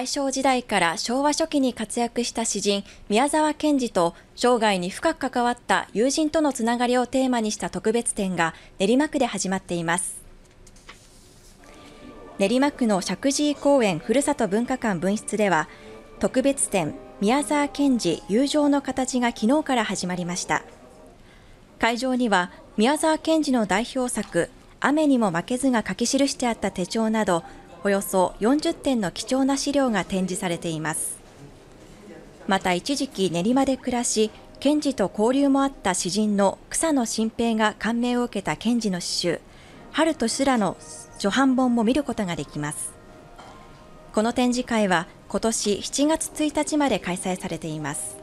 大正時代から昭和初期に活躍した詩人宮沢賢治と生涯に深く関わった友人とのつながりをテーマにした特別展が練馬区で始まっています。練馬区の石神井公園ふるさと文化館分室では特別展宮沢賢治友情の形が昨日から始まりました。会場には宮沢賢治の代表作雨にも負けずが書き記してあった手帳などおよそ40点の貴重な資料が展示されています。また一時期練馬で暮らし賢治と交流もあった詩人の草野心平が感銘を受けた賢治の詩集春と修羅の初版本も見ることができます。この展示会は今年7月1日まで開催されています。